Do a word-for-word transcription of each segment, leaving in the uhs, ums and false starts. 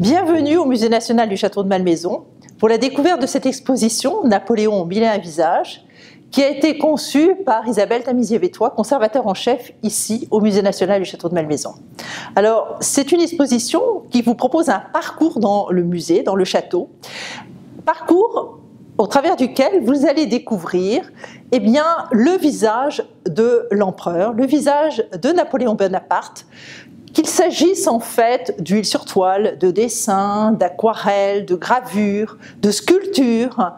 Bienvenue au Musée national du château de Malmaison pour la découverte de cette exposition Napoléon au mille et un visages qui a été conçue par Isabelle Tamisier-Vétois, conservateur en chef ici au Musée national du château de Malmaison. Alors c'est une exposition qui vous propose un parcours dans le musée, dans le château, parcours au travers duquel vous allez découvrir eh bien, le visage de l'empereur, le visage de Napoléon Bonaparte, qu'il s'agisse en fait d'huile sur toile, de dessins, d'aquarelles, de gravures, de sculptures,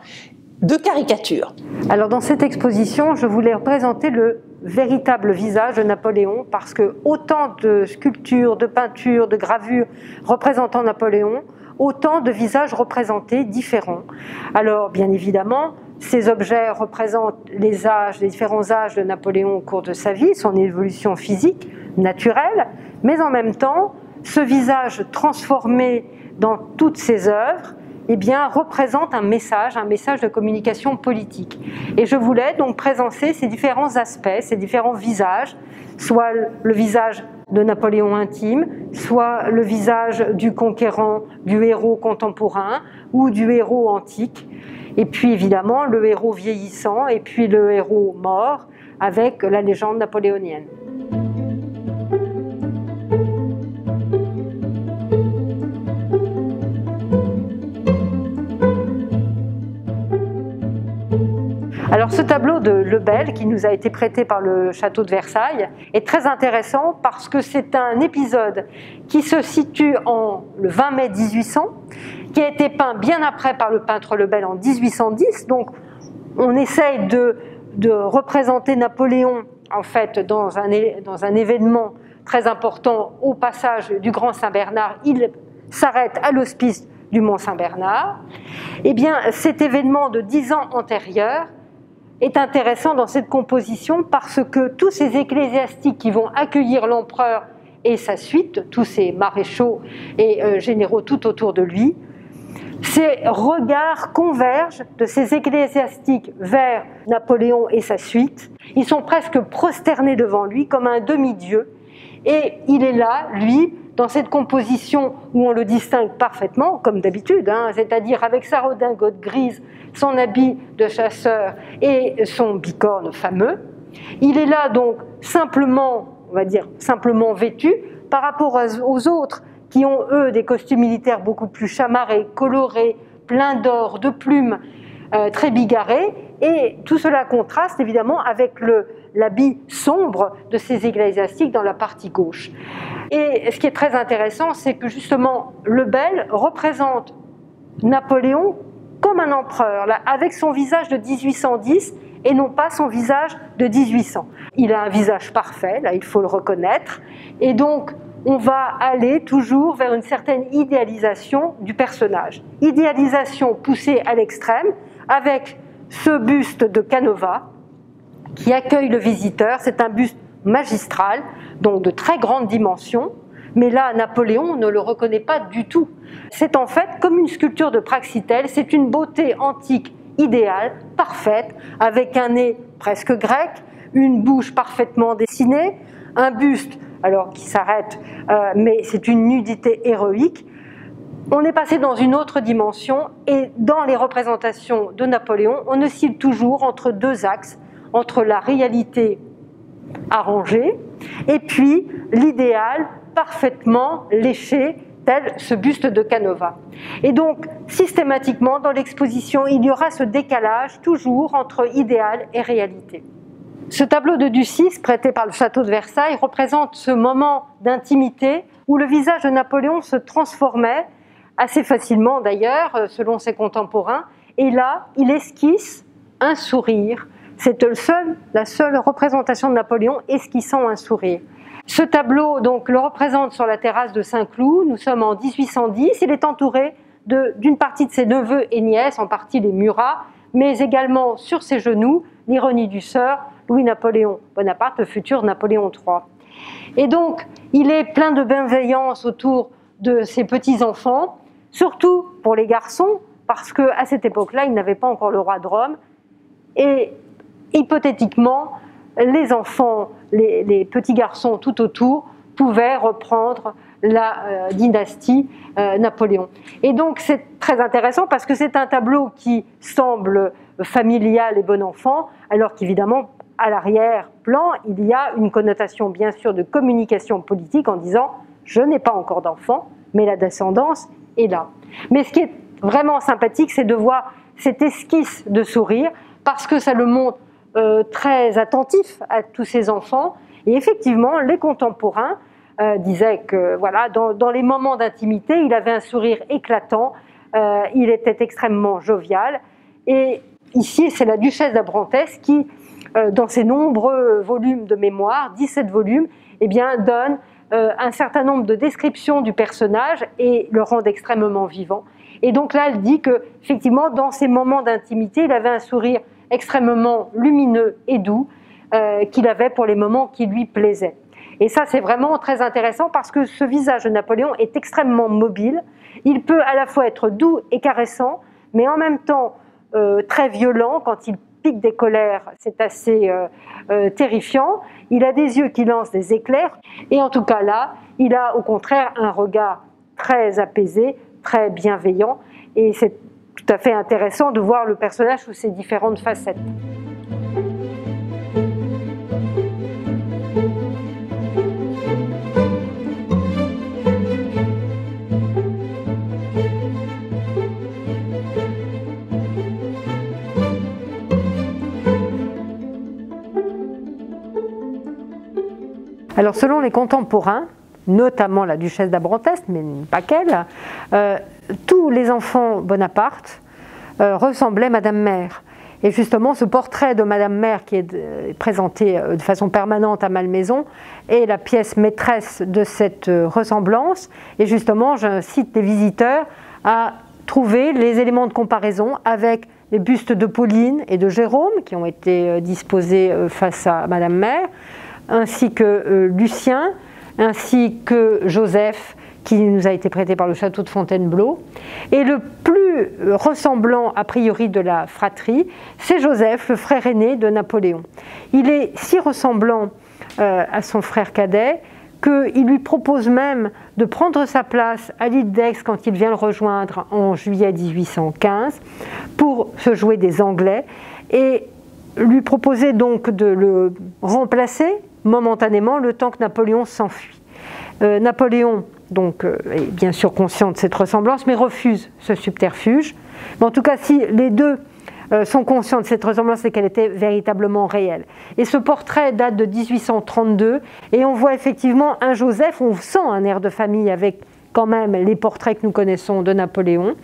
de caricatures. Alors dans cette exposition, je voulais représenter le véritable visage de Napoléon parce que autant de sculptures, de peintures, de gravures représentant Napoléon, autant de visages représentés différents. Alors bien évidemment, ces objets représentent les âges, les différents âges de Napoléon au cours de sa vie, son évolution physique, naturelle, mais en même temps, ce visage transformé dans toutes ses œuvres, eh bien, représente un message, un message de communication politique. Et je voulais donc présenter ces différents aspects, ces différents visages, soit le visage de Napoléon intime, soit le visage du conquérant, du héros contemporain ou du héros antique. Et puis évidemment le héros vieillissant et puis le héros mort avec la légende napoléonienne. Alors ce tableau de Lebel qui nous a été prêté par le château de Versailles est très intéressant parce que c'est un épisode qui se situe en le vingt mai mille huit cents, qui a été peint bien après par le peintre Lebel en mille huit cent dix. Donc on essaye de, de représenter Napoléon en fait dans un, dans un événement très important au passage du Grand Saint-Bernard. Il s'arrête à l'hospice du Mont Saint-Bernard. Eh bien cet événement de dix ans antérieur est intéressant dans cette composition parce que tous ces ecclésiastiques qui vont accueillir l'empereur et sa suite, tous ces maréchaux et généraux tout autour de lui, ces regards convergent de ces ecclésiastiques vers Napoléon et sa suite. Ils sont presque prosternés devant lui comme un demi-dieu et il est là, lui, dans cette composition où on le distingue parfaitement, comme d'habitude, hein, c'est-à-dire avec sa redingote grise, son habit de chasseur et son bicorne fameux. Il est là donc simplement, on va dire simplement vêtu, par rapport aux autres qui ont eux des costumes militaires beaucoup plus chamarrés, colorés, pleins d'or, de plumes, euh, très bigarrés. Et tout cela contraste évidemment avec l'habit sombre de ces ecclésiastiques dans la partie gauche. Et ce qui est très intéressant, c'est que justement Lebel représente Napoléon comme un empereur, là, avec son visage de mille huit cent dix et non pas son visage de mille huit cents. Il a un visage parfait, là il faut le reconnaître, et donc on va aller toujours vers une certaine idéalisation du personnage. Idéalisation poussée à l'extrême avec ce buste de Canova qui accueille le visiteur, c'est un buste magistral, donc de très grande dimension, mais là Napoléon ne le reconnaît pas du tout. C'est en fait comme une sculpture de Praxitèle, c'est une beauté antique idéale, parfaite, avec un nez presque grec, une bouche parfaitement dessinée, un buste alors qui s'arrête, euh, mais c'est une nudité héroïque. On est passé dans une autre dimension et dans les représentations de Napoléon, on oscille toujours entre deux axes, entre la réalité arrangée et puis l'idéal parfaitement léché, tel ce buste de Canova. Et donc, systématiquement, dans l'exposition, il y aura ce décalage toujours entre idéal et réalité. Ce tableau de Ducis, prêté par le château de Versailles, représente ce moment d'intimité où le visage de Napoléon se transformait, assez facilement d'ailleurs, selon ses contemporains, et là, il esquisse un sourire. C'est le seul, la seule représentation de Napoléon esquissant un sourire. Ce tableau donc, le représente sur la terrasse de Saint-Cloud, nous sommes en mille huit cent dix, il est entouré d'une partie de ses neveux et nièces, en partie les Murat, mais également sur ses genoux, l'ironie du sort, Louis-Napoléon Bonaparte, le futur Napoléon trois. Et donc, il est plein de bienveillance autour de ses petits-enfants, surtout pour les garçons, parce qu'à cette époque-là, ils n'avaient pas encore le roi de Rome. Et hypothétiquement, les enfants, les, les petits garçons tout autour pouvaient reprendre la euh, dynastie euh, Napoléon. Et donc c'est très intéressant parce que c'est un tableau qui semble familial et bon enfant, alors qu'évidemment, à l'arrière-plan, il y a une connotation bien sûr de communication politique en disant « je n'ai pas encore d'enfant, mais la descendance est là ». Mais ce qui est vraiment sympathique, c'est de voir cette esquisse de sourire, parce que ça le montre euh, très attentif à tous ses enfants. Et effectivement, les contemporains euh, disaient que voilà, dans, dans les moments d'intimité, il avait un sourire éclatant, euh, il était extrêmement jovial. Et ici, c'est la Duchesse d'Abrantes qui, euh, dans ses nombreux volumes de mémoire, dix-sept volumes, eh bien, donne euh, un certain nombre de descriptions du personnage et le rend extrêmement vivant. Et donc là, elle dit que, effectivement, dans ces moments d'intimité, il avait un sourire extrêmement lumineux et doux euh, qu'il avait pour les moments qui lui plaisaient. Et ça, c'est vraiment très intéressant parce que ce visage de Napoléon est extrêmement mobile. Il peut à la fois être doux et caressant, mais en même temps euh, très violent. Quand il pique des colères, c'est assez euh, euh, terrifiant. Il a des yeux qui lancent des éclairs. Et en tout cas là, il a au contraire un regard très apaisé, très bienveillant, et c'est tout à fait intéressant de voir le personnage sous ses différentes facettes. Alors selon les contemporains, notamment la Duchesse d'Abrantes, mais pas qu'elle, euh, tous les enfants Bonaparte euh, ressemblaient à Madame Mère. Et justement, ce portrait de Madame Mère, qui est euh, présenté euh, de façon permanente à Malmaison, est la pièce maîtresse de cette euh, ressemblance. Et justement, j'incite les visiteurs à trouver les éléments de comparaison avec les bustes de Pauline et de Jérôme, qui ont été euh, disposés euh, face à Madame Mère, ainsi que euh, Lucien, ainsi que Joseph, qui nous a été prêté par le château de Fontainebleau. Et le plus ressemblant, a priori, de la fratrie, c'est Joseph, le frère aîné de Napoléon. Il est si ressemblant euh, à son frère cadet qu'il lui propose même de prendre sa place à l'île d'Aix quand il vient le rejoindre en juillet mille huit cent quinze pour se jouer des Anglais, et lui proposer donc de le remplacer momentanément, le temps que Napoléon s'enfuit. Euh, Napoléon, donc, euh, est bien sûr conscient de cette ressemblance, mais refuse ce subterfuge. Mais en tout cas, si les deux euh, sont conscients de cette ressemblance, c'est qu'elle était véritablement réelle. Et ce portrait date de mille huit cent trente-deux, et on voit effectivement un Joseph, on sent un air de famille avec quand même les portraits que nous connaissons de Napoléon.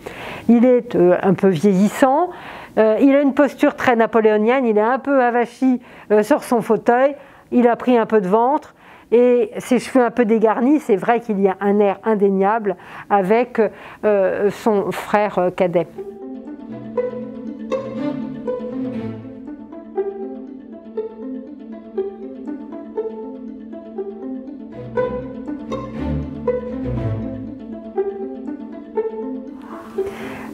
Il est euh, un peu vieillissant, euh, il a une posture très napoléonienne, il est un peu avachi euh, sur son fauteuil, il a pris un peu de ventre et ses cheveux un peu dégarnis. C'est vrai qu'il y a un air indéniable avec euh, son frère cadet.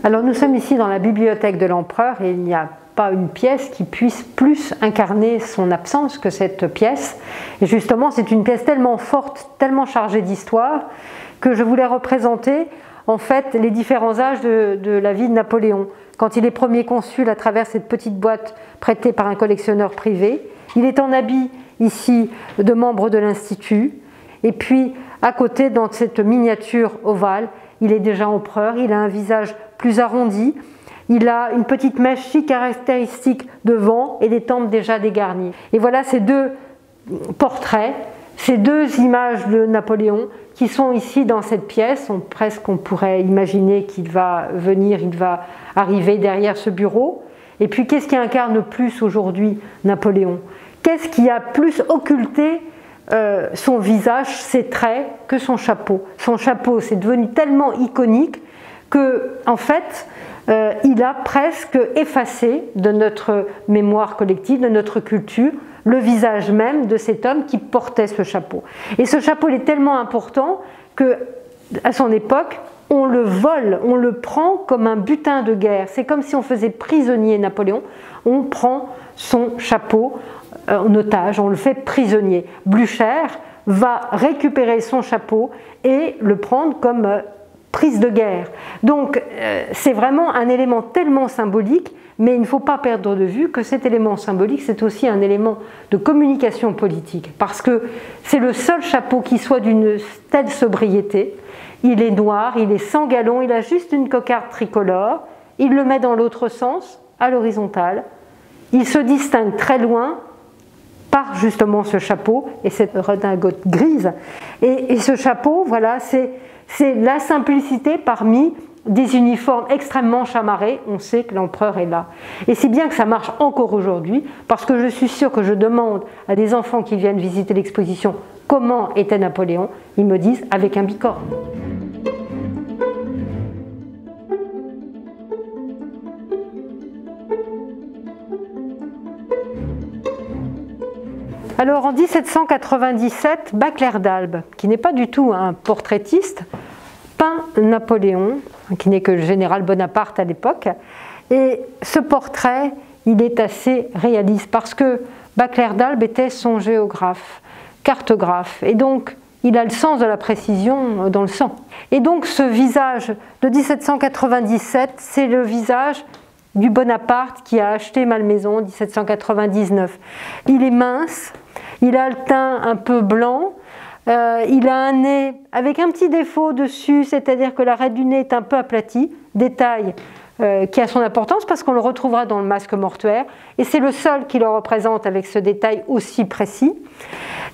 Alors nous sommes ici dans la bibliothèque de l'empereur et il n'y a pas une pièce qui puisse plus incarner son absence que cette pièce. Et justement, c'est une pièce tellement forte, tellement chargée d'histoire, que je voulais représenter en fait les différents âges de, de la vie de Napoléon. Quand il est premier consul à travers cette petite boîte prêtée par un collectionneur privé, il est en habit ici de membre de l'Institut, et puis à côté, dans cette miniature ovale, il est déjà empereur, il a un visage plus arrondi, il a une petite mèche si caractéristique devant et des tempes déjà dégarnies. Et voilà ces deux portraits, ces deux images de Napoléon qui sont ici dans cette pièce. On, presque on pourrait imaginer qu'il va venir, il va arriver derrière ce bureau. Et puis qu'est-ce qui incarne plus aujourd'hui Napoléon? Qu'est-ce qui a plus occulté euh, son visage, ses traits, que son chapeau? Son chapeau, c'est devenu tellement iconique que, en fait, Euh, il a presque effacé de notre mémoire collective, de notre culture, le visage même de cet homme qui portait ce chapeau. Et ce chapeau, il est tellement important que, à son époque, on le vole, on le prend comme un butin de guerre. C'est comme si on faisait prisonnier Napoléon, on prend son chapeau en otage, on le fait prisonnier. Blücher va récupérer son chapeau et le prendre comme prise de guerre. Donc c'est vraiment un élément tellement symbolique, mais il ne faut pas perdre de vue que cet élément symbolique, c'est aussi un élément de communication politique, parce que c'est le seul chapeau qui soit d'une telle sobriété. Il est noir, il est sans galon, il a juste une cocarde tricolore, il le met dans l'autre sens, à l'horizontale. Il se distingue très loin par justement ce chapeau et cette redingote grise. Et, et ce chapeau, voilà, c'est la simplicité parmi des uniformes extrêmement chamarrés. On sait que l'empereur est là. Et c'est bien que ça marche encore aujourd'hui, parce que je suis sûre que je demande à des enfants qui viennent visiter l'exposition comment était Napoléon, ils me disent avec un bicorne. Alors en mille sept cent quatre-vingt-dicsept, Bacler d'Albe, qui n'est pas du tout un portraitiste, peint Napoléon, qui n'est que le général Bonaparte à l'époque. Et ce portrait, il est assez réaliste parce que Bacler d'Albe était son géographe, cartographe, et donc il a le sens de la précision dans le sang. Et donc ce visage de mille sept cent quatre-vingt-dix-sept, c'est le visage du Bonaparte qui a acheté Malmaison en mille sept cent quatre-vingt-dix-neuf. Il est mince. Il a le teint un peu blanc, euh, il a un nez avec un petit défaut dessus, c'est-à-dire que l'arête du nez est un peu aplatie, détail euh, qui a son importance parce qu'on le retrouvera dans le masque mortuaire, et c'est le seul qui le représente avec ce détail aussi précis.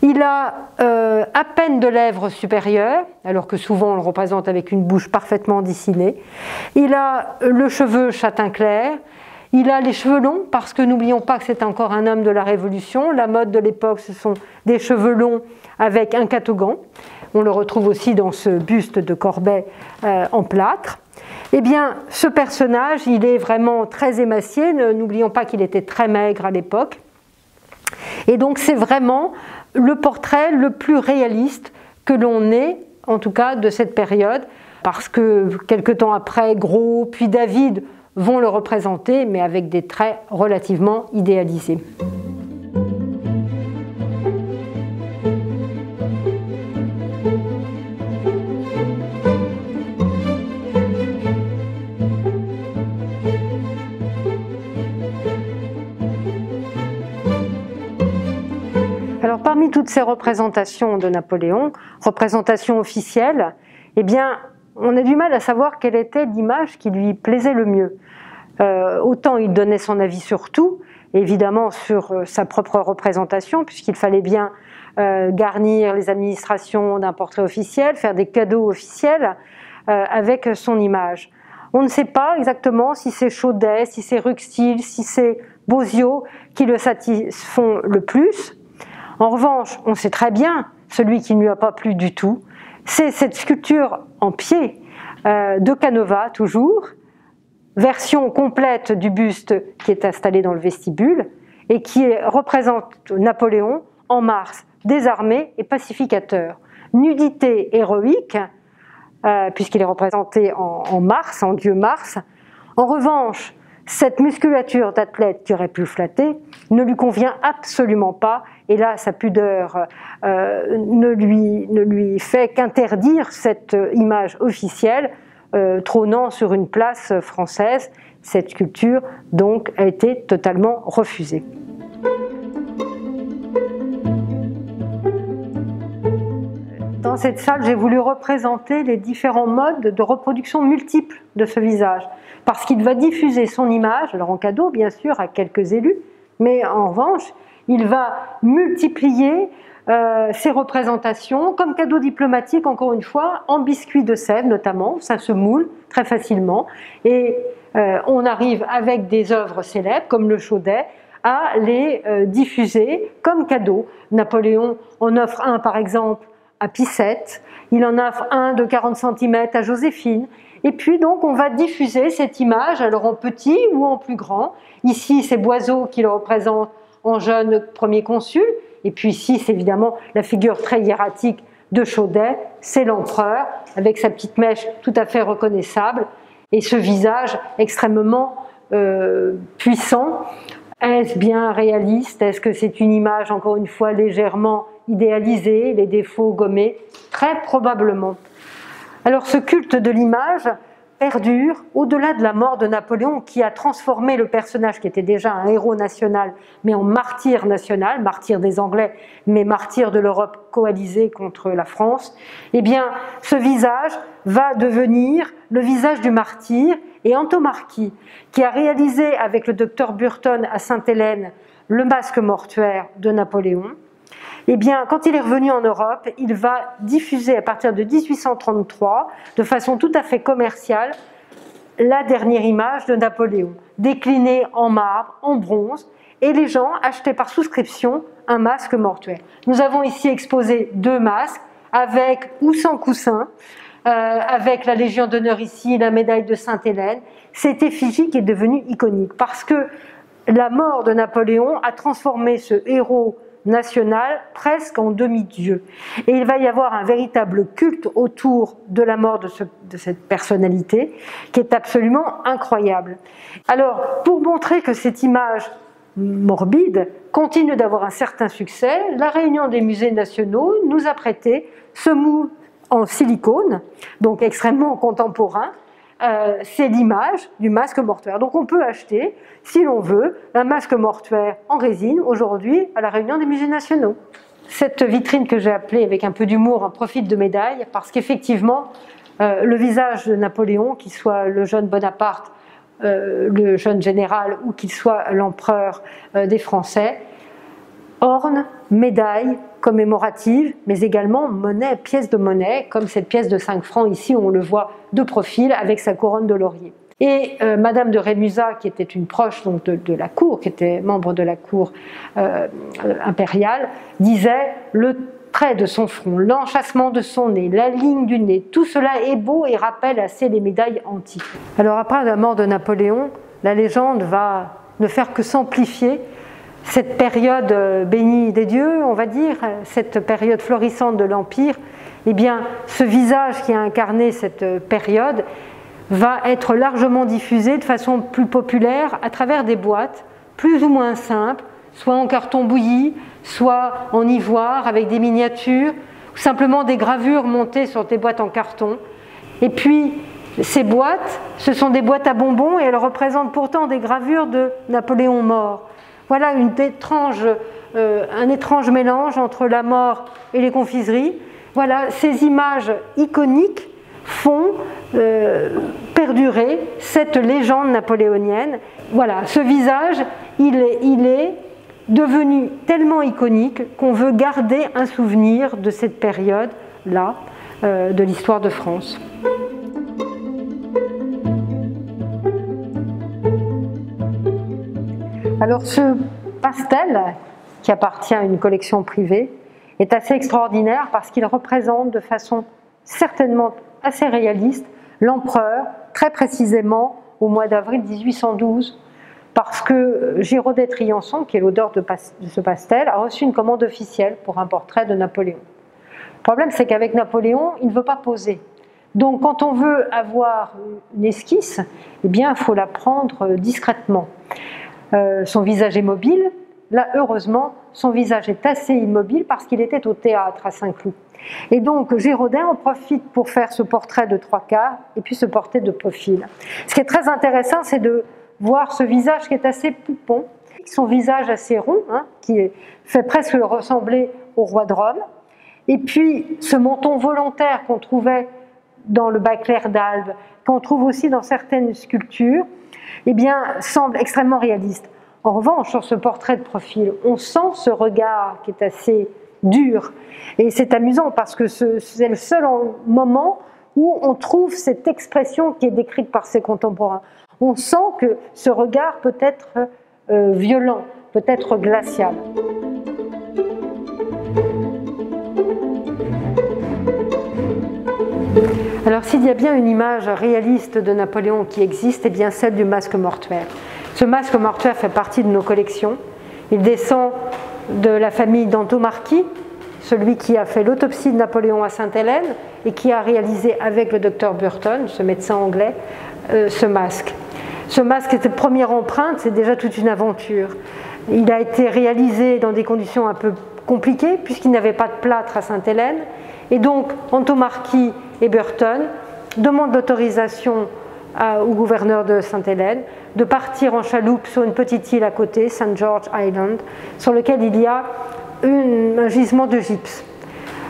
Il a euh, à peine de lèvres supérieures, alors que souvent on le représente avec une bouche parfaitement dessinée. Il a le cheveu châtain clair. Il a les cheveux longs, parce que n'oublions pas que c'est encore un homme de la Révolution. La mode de l'époque, ce sont des cheveux longs avec un catogan. On le retrouve aussi dans ce buste de Corbet euh, en plâtre. Eh bien, ce personnage, il est vraiment très émacié. N'oublions pas qu'il était très maigre à l'époque. Et donc, c'est vraiment le portrait le plus réaliste que l'on ait, en tout cas, de cette période. Parce que, quelque temps après, Gros, puis David vont le représenter, mais avec des traits relativement idéalisés. Alors, parmi toutes ces représentations de Napoléon, représentations officielles, eh bien, on a du mal à savoir quelle était l'image qui lui plaisait le mieux. Euh, autant il donnait son avis sur tout, évidemment sur sa propre représentation, puisqu'il fallait bien euh, garnir les administrations d'un portrait officiel, faire des cadeaux officiels euh, avec son image. On ne sait pas exactement si c'est Chaudet, si c'est Ruxil, si c'est Bosio qui le satisfont le plus. En revanche, on sait très bien celui qui ne lui a pas plu du tout. C'est cette sculpture en pied euh, de Canova, toujours, version complète du buste qui est installé dans le vestibule et qui représente Napoléon en Mars, désarmé et pacificateur. Nudité héroïque, euh, puisqu'il est représenté en, en Mars, en dieu Mars. En revanche, cette musculature d'athlète qui aurait pu le flatter ne lui convient absolument pas, et là sa pudeur euh, ne, lui, ne lui fait qu'interdire cette image officielle euh, trônant sur une place française. Cette sculpture donc a été totalement refusée. Dans cette salle, j'ai voulu représenter les différents modes de reproduction multiples de ce visage, parce qu'il va diffuser son image, alors en cadeau bien sûr à quelques élus, mais en revanche, il va multiplier euh, ses représentations comme cadeau diplomatique, encore une fois, en biscuits de sève notamment, ça se moule très facilement, et euh, on arrive avec des œuvres célèbres comme le Chaudet, à les euh, diffuser comme cadeau. Napoléon en offre un par exemple à Picette, il en offre un de quarante centimètres à Joséphine, et puis donc on va diffuser cette image, alors en petit ou en plus grand. Ici c'est Boiseau qui le représente en jeune premier consul, et puis ici c'est évidemment la figure très hiératique de Chaudet, c'est l'empereur, avec sa petite mèche tout à fait reconnaissable et ce visage extrêmement euh, puissant. Est-ce bien réaliste? Est-ce que c'est une image, encore une fois, légèrement idéalisée, les défauts gommés? Très probablement. Alors ce culte de l'image perdure au-delà de la mort de Napoléon, qui a transformé le personnage qui était déjà un héros national, mais en martyr national, martyr des Anglais, mais martyr de l'Europe coalisée contre la France. Eh bien, ce visage va devenir le visage du martyr, et Antommarchi, qui a réalisé avec le docteur Burton à Sainte-Hélène le masque mortuaire de Napoléon, eh bien, quand il est revenu en Europe, il va diffuser à partir de dix-huit cent trente-trois, de façon tout à fait commerciale, la dernière image de Napoléon, déclinée en marbre, en bronze, et les gens achetaient par souscription un masque mortuaire. Nous avons ici exposé deux masques, avec ou sans coussin, euh, avec la Légion d'honneur ici, la médaille de Sainte-Hélène. Cette effigie qui est devenue iconique, parce que la mort de Napoléon a transformé ce héros national presque en demi-dieu. Et il va y avoir un véritable culte autour de la mort de, ce, de cette personnalité qui est absolument incroyable. Alors, pour montrer que cette image morbide continue d'avoir un certain succès, la Réunion des musées nationaux nous a prêté ce moule en silicone, donc extrêmement contemporain. Euh, c'est l'image du masque mortuaire. Donc on peut acheter, si l'on veut, un masque mortuaire en résine, aujourd'hui, à la Réunion des musées nationaux. Cette vitrine que j'ai appelée avec un peu d'humour un profil de médaille, parce qu'effectivement, euh, le visage de Napoléon, qu'il soit le jeune Bonaparte, euh, le jeune général, ou qu'il soit l'empereur euh, des Français, orne, médaille commémorative, mais également monnaie, pièce de monnaie, comme cette pièce de cinq francs ici, où on le voit de profil avec sa couronne de laurier. Et euh, Madame de Rémusat, qui était une proche donc, de, de la cour, qui était membre de la cour euh, impériale, disait le trait de son front, l'enchâssement de son nez, la ligne du nez, tout cela est beau et rappelle assez les médailles antiques. Alors après la mort de Napoléon, la légende va ne faire que s'amplifier. Cette période bénie des dieux, on va dire, cette période florissante de l'Empire, eh bien, ce visage qui a incarné cette période va être largement diffusé de façon plus populaire à travers des boîtes plus ou moins simples, soit en carton bouilli, soit en ivoire avec des miniatures, ou simplement des gravures montées sur des boîtes en carton. Et puis, ces boîtes, ce sont des boîtes à bonbons et elles représentent pourtant des gravures de Napoléon mort. Voilà une étrange, euh, un étrange mélange entre la mort et les confiseries. Voilà, ces images iconiques font euh, perdurer cette légende napoléonienne. Voilà, ce visage, il est, il est devenu tellement iconique qu'on veut garder un souvenir de cette période-là euh, de l'histoire de France. Alors ce pastel, qui appartient à une collection privée, est assez extraordinaire parce qu'il représente de façon certainement assez réaliste l'empereur, très précisément au mois d'avril mille huit cent douze, parce que Girodet-Trioson, qui est l'auteur de ce pastel, a reçu une commande officielle pour un portrait de Napoléon. Le problème, c'est qu'avec Napoléon, il ne veut pas poser. Donc quand on veut avoir une esquisse, eh bien, il faut la prendre discrètement. Euh, son visage est mobile. Là, heureusement, son visage est assez immobile parce qu'il était au théâtre à Saint-Cloud. Et donc, Girodet en profite pour faire ce portrait de trois quarts et puis ce portrait de profil. Ce qui est très intéressant, c'est de voir ce visage qui est assez poupon, son visage assez rond, hein, qui fait presque ressembler au roi de Rome. Et puis, ce menton volontaire qu'on trouvait dans le Bacler d'Albe, qu'on trouve aussi dans certaines sculptures, eh bien, semble extrêmement réaliste. En revanche, sur ce portrait de profil, on sent ce regard qui est assez dur. Et c'est amusant parce que c'est le seul moment où on trouve cette expression qui est décrite par ses contemporains. On sent que ce regard peut être euh, violent, peut être glacial. Alors s'il y a bien une image réaliste de Napoléon qui existe, c'est bien celle du masque mortuaire. Ce masque mortuaire fait partie de nos collections. Il descend de la famille d'Antommarchi, celui qui a fait l'autopsie de Napoléon à Sainte-Hélène et qui a réalisé avec le docteur Burton, ce médecin anglais, euh, ce masque. Ce masque était première empreinte, c'est déjà toute une aventure. Il a été réalisé dans des conditions un peu compliquées puisqu'il n'avait pas de plâtre à Sainte-Hélène. Et donc Antommarchi et Burton demandent l'autorisation au gouverneur de Sainte-Hélène de partir en chaloupe sur une petite île à côté, Saint George Island, sur lequel il y a une, un gisement de gypse.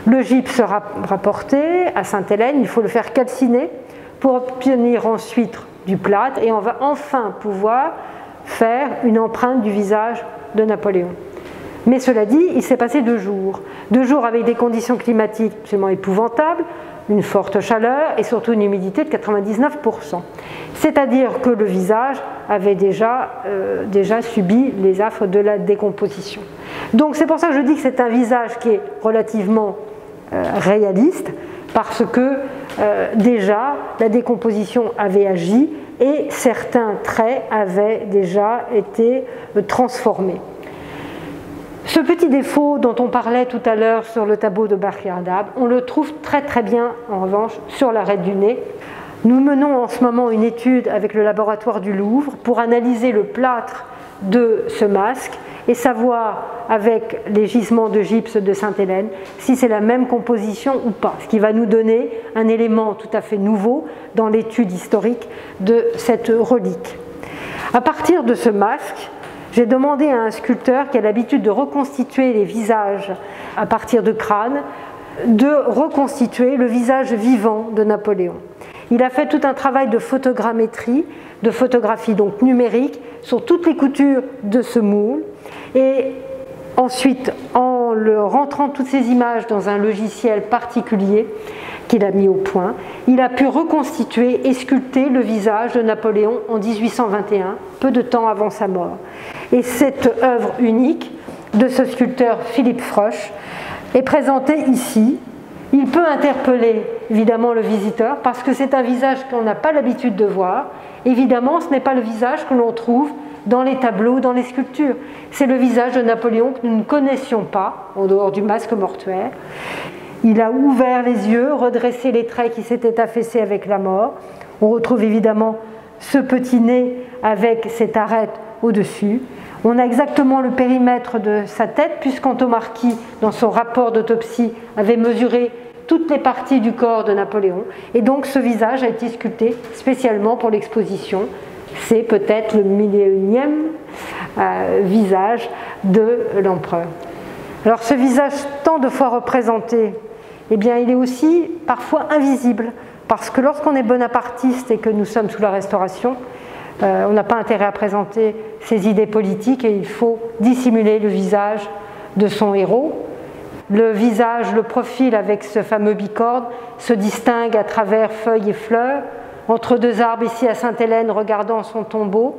Le gypse sera rapporté à Sainte-Hélène, il faut le faire calciner pour obtenir ensuite du plâtre et on va enfin pouvoir faire une empreinte du visage de Napoléon. Mais cela dit, il s'est passé deux jours. Deux jours avec des conditions climatiques absolument épouvantables, une forte chaleur et surtout une humidité de quatre-vingt-dix-neuf pour cent. C'est-à-dire que le visage avait déjà, euh, déjà subi les affres de la décomposition. Donc c'est pour ça que je dis que c'est un visage qui est relativement euh, réaliste, parce que euh, déjà la décomposition avait agi et certains traits avaient déjà été euh, transformés. Ce petit défaut dont on parlait tout à l'heure sur le tableau de Bacler d'Albe, on le trouve très très bien en revanche sur l'arête du nez. Nous menons en ce moment une étude avec le laboratoire du Louvre pour analyser le plâtre de ce masque et savoir avec les gisements de gypse de Sainte-Hélène si c'est la même composition ou pas, ce qui va nous donner un élément tout à fait nouveau dans l'étude historique de cette relique. À partir de ce masque, j'ai demandé à un sculpteur qui a l'habitude de reconstituer les visages à partir de crânes, de reconstituer le visage vivant de Napoléon. Il a fait tout un travail de photogrammétrie, de photographie donc numérique, sur toutes les coutures de ce moule. Et ensuite, en le rentrant toutes ces images dans un logiciel particulier qu'il a mis au point, il a pu reconstituer et sculpter le visage de Napoléon en mille huit cent vingt et un, peu de temps avant sa mort. Et cette œuvre unique de ce sculpteur Philippe Frosch est présentée ici. Il peut interpeller évidemment le visiteur parce que c'est un visage qu'on n'a pas l'habitude de voir. Évidemment, ce n'est pas le visage que l'on trouve dans les tableaux, dans les sculptures. C'est le visage de Napoléon que nous ne connaissions pas, en dehors du masque mortuaire. Il a ouvert les yeux, redressé les traits qui s'étaient affaissés avec la mort. On retrouve évidemment ce petit nez avec cette arête au-dessus. On a exactement le périmètre de sa tête, puisqu'Antommarchi, dans son rapport d'autopsie, avait mesuré toutes les parties du corps de Napoléon. Et donc ce visage a été sculpté spécialement pour l'exposition. C'est peut-être le mille et unième euh, visage de l'empereur. Alors ce visage tant de fois représenté, eh bien, il est aussi parfois invisible, parce que lorsqu'on est bonapartiste et que nous sommes sous la Restauration, euh, on n'a pas intérêt à présenter ses idées politiques et il faut dissimuler le visage de son héros. Le visage, le profil avec ce fameux bicorde se distingue à travers feuilles et fleurs, entre deux arbres ici à Sainte-Hélène regardant son tombeau,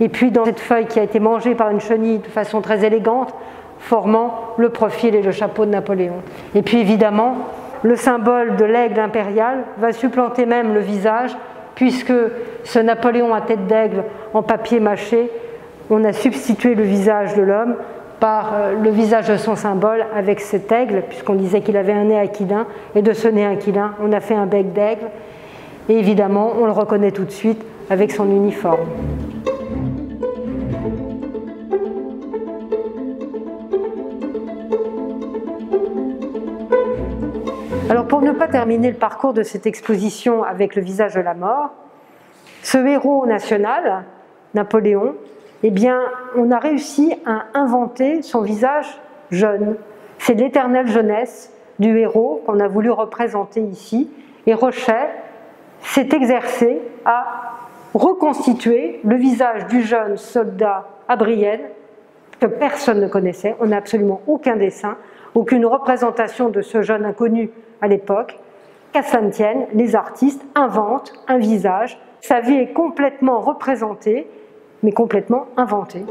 et puis dans cette feuille qui a été mangée par une chenille de façon très élégante, formant le profil et le chapeau de Napoléon. Et puis évidemment, le symbole de l'aigle impérial va supplanter même le visage, puisque ce Napoléon à tête d'aigle en papier mâché, on a substitué le visage de l'homme par le visage de son symbole avec cet aigle, puisqu'on disait qu'il avait un nez aquilin, et de ce nez aquilin, on a fait un bec d'aigle. Et évidemment, on le reconnaît tout de suite avec son uniforme. Alors pour ne pas terminer le parcours de cette exposition avec le visage de la mort, ce héros national, Napoléon, eh bien, on a réussi à inventer son visage jeune. C'est l'éternelle jeunesse du héros qu'on a voulu représenter ici, et Rochet s'est exercé à reconstituer le visage du jeune soldat à Brienne que personne ne connaissait. On n'a absolument aucun dessin, aucune représentation de ce jeune inconnu à l'époque. Qu'à ça ne tienne, les artistes inventent un visage. Sa vie est complètement représentée, mais complètement inventée.